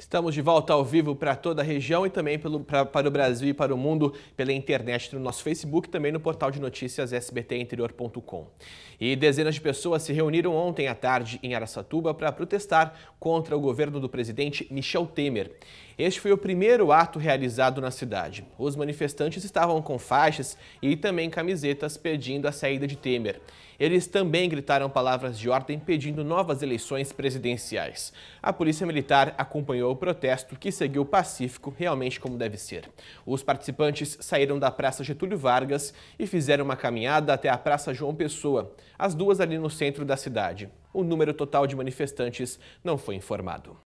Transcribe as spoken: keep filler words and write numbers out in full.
Estamos de volta ao vivo para toda a região e também pelo, pra, para o Brasil e para o mundo pela internet, no nosso Facebook e também no portal de notícias s b t interior ponto com. E dezenas de pessoas se reuniram ontem à tarde em Araçatuba para protestar contra o governo do presidente Michel Temer. Este foi o primeiro ato realizado na cidade. Os manifestantes estavam com faixas e também camisetas pedindo a saída de Temer. Eles também gritaram palavras de ordem pedindo novas eleições presidenciais. A Polícia Militar acompanhou o protesto, que seguiu pacífico, realmente como deve ser. Os participantes saíram da Praça Getúlio Vargas e fizeram uma caminhada até a Praça João Pessoa, as duas ali no centro da cidade. O número total de manifestantes não foi informado.